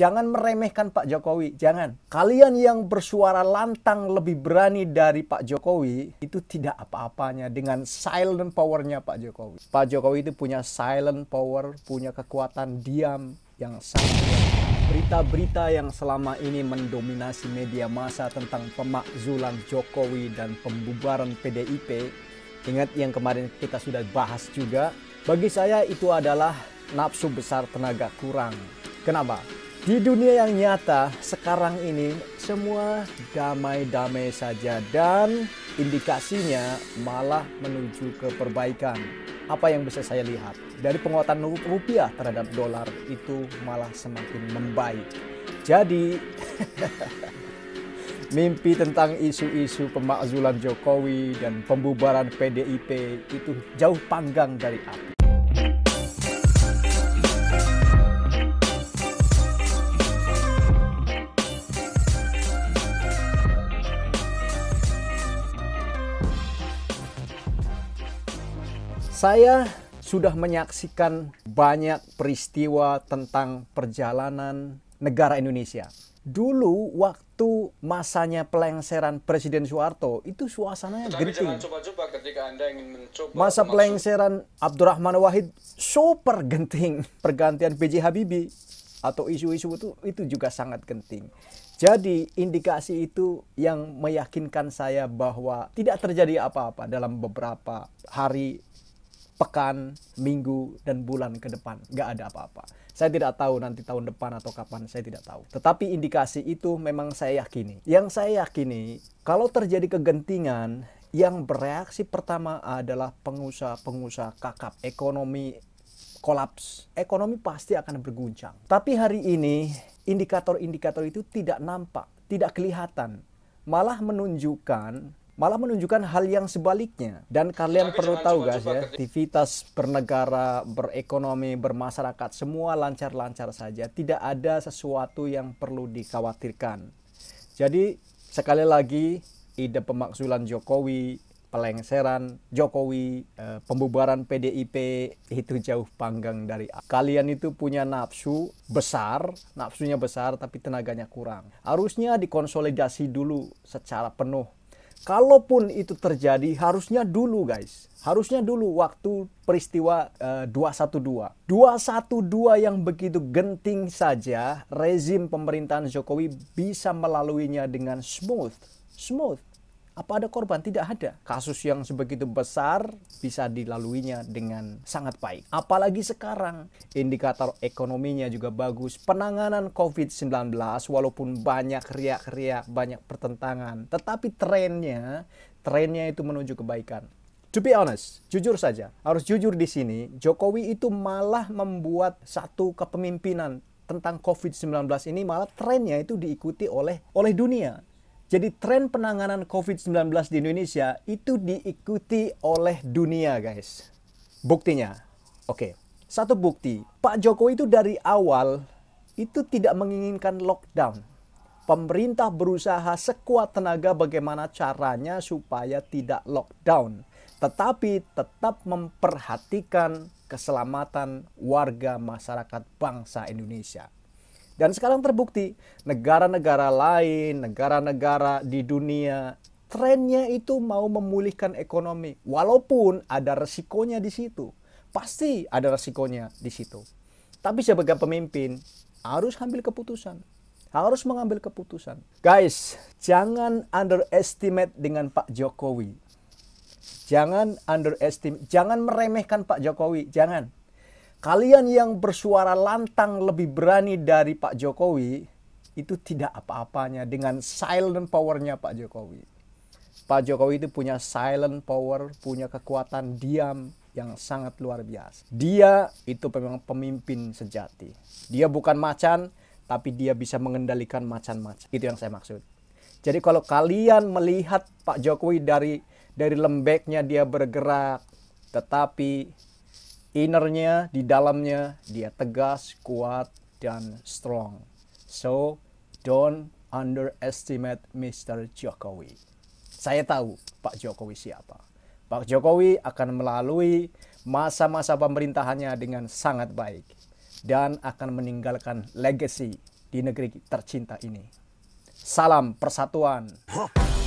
Jangan meremehkan Pak Jokowi, jangan. Kalian yang bersuara lantang lebih berani dari Pak Jokowi, itu tidak apa-apanya dengan silent powernya Pak Jokowi. Pak Jokowi itu punya silent power, punya kekuatan diam yang sangat luar. Berita-berita yang selama ini mendominasi media massa tentang pemakzulan Jokowi dan pembubaran PDIP, ingat yang kemarin kita sudah bahas juga, bagi saya itu adalah nafsu besar tenaga kurang. Kenapa? Di dunia yang nyata sekarang ini semua damai-damai saja dan indikasinya malah menuju ke perbaikan. Apa yang bisa saya lihat? Dari penguatan rupiah terhadap dolar itu malah semakin membaik. Jadi, mimpi tentang isu-isu pemakzulan Jokowi dan pembubaran PDIP itu jauh panggang dari api. Saya sudah menyaksikan banyak peristiwa tentang perjalanan negara Indonesia. Dulu waktu masanya pelengseran Presiden Soeharto itu suasananya genting. Masa pelengseran Abdurrahman Wahid super genting. Pergantian B.J. Habibie atau isu-isu itu juga sangat genting. Jadi indikasi itu yang meyakinkan saya bahwa tidak terjadi apa-apa dalam beberapa hari, pekan, minggu, dan bulan ke depan. Nggak ada apa-apa. Saya tidak tahu nanti tahun depan atau kapan, saya tidak tahu. Tetapi indikasi itu memang saya yakini. Yang saya yakini, kalau terjadi kegentingan, yang bereaksi pertama adalah pengusaha-pengusaha kakap. Ekonomi kolaps. Ekonomi pasti akan berguncang. Tapi hari ini, indikator-indikator itu tidak nampak, tidak kelihatan. Malah menunjukkan hal yang sebaliknya. Dan kalian perlu tahu guys ya, aktivitas bernegara, berekonomi, bermasyarakat, semua lancar-lancar saja. Tidak ada sesuatu yang perlu dikhawatirkan. Jadi sekali lagi, ide pemakzulan Jokowi, pelengseran Jokowi, pembubaran PDIP itu jauh panggang dari api. Kalian itu punya nafsu besar, nafsunya besar tapi tenaganya kurang. Harusnya dikonsolidasi dulu secara penuh. Kalaupun itu terjadi, harusnya dulu guys. Harusnya dulu waktu peristiwa 212. 212 yang begitu genting saja, rezim pemerintahan Jokowi bisa melaluinya dengan smooth. Smooth. Apa ada korban? Tidak ada. Kasus yang sebegitu besar bisa dilaluinya dengan sangat baik. Apalagi sekarang, indikator ekonominya juga bagus. Penanganan COVID-19 walaupun banyak riak-riak, banyak pertentangan, tetapi trennya itu menuju kebaikan. To be honest, jujur saja, harus jujur di sini, Jokowi itu malah membuat satu kepemimpinan tentang COVID-19 ini, malah trennya itu diikuti oleh dunia. Jadi tren penanganan COVID-19 di Indonesia itu diikuti oleh dunia guys. Buktinya, oke. Satu bukti, Pak Jokowi itu dari awal itu tidak menginginkan lockdown. Pemerintah berusaha sekuat tenaga bagaimana caranya supaya tidak lockdown. Tetapi tetap memperhatikan keselamatan warga masyarakat bangsa Indonesia. Dan sekarang terbukti negara-negara lain, negara-negara di dunia, trennya itu mau memulihkan ekonomi. Walaupun ada resikonya di situ. Pasti ada resikonya di situ. Tapi sebagai pemimpin harus ambil keputusan. Harus mengambil keputusan. Guys, jangan underestimate dengan Pak Jokowi. Jangan meremehkan Pak Jokowi, jangan. Kalian yang bersuara lantang lebih berani dari Pak Jokowi, itu tidak apa-apanya dengan silent powernya Pak Jokowi. Pak Jokowi itu punya silent power, punya kekuatan diam yang sangat luar biasa. Dia itu memang pemimpin sejati. Dia bukan macan, tapi dia bisa mengendalikan macan-macan. Itu yang saya maksud. Jadi kalau kalian melihat Pak Jokowi dari lembeknya dia bergerak, tetapi innernya, di dalamnya, dia tegas, kuat, dan strong. So, don't underestimate Mr. Jokowi. Saya tahu Pak Jokowi siapa. Pak Jokowi akan melalui masa-masa pemerintahannya dengan sangat baik. Dan akan meninggalkan legacy di negeri tercinta ini. Salam persatuan.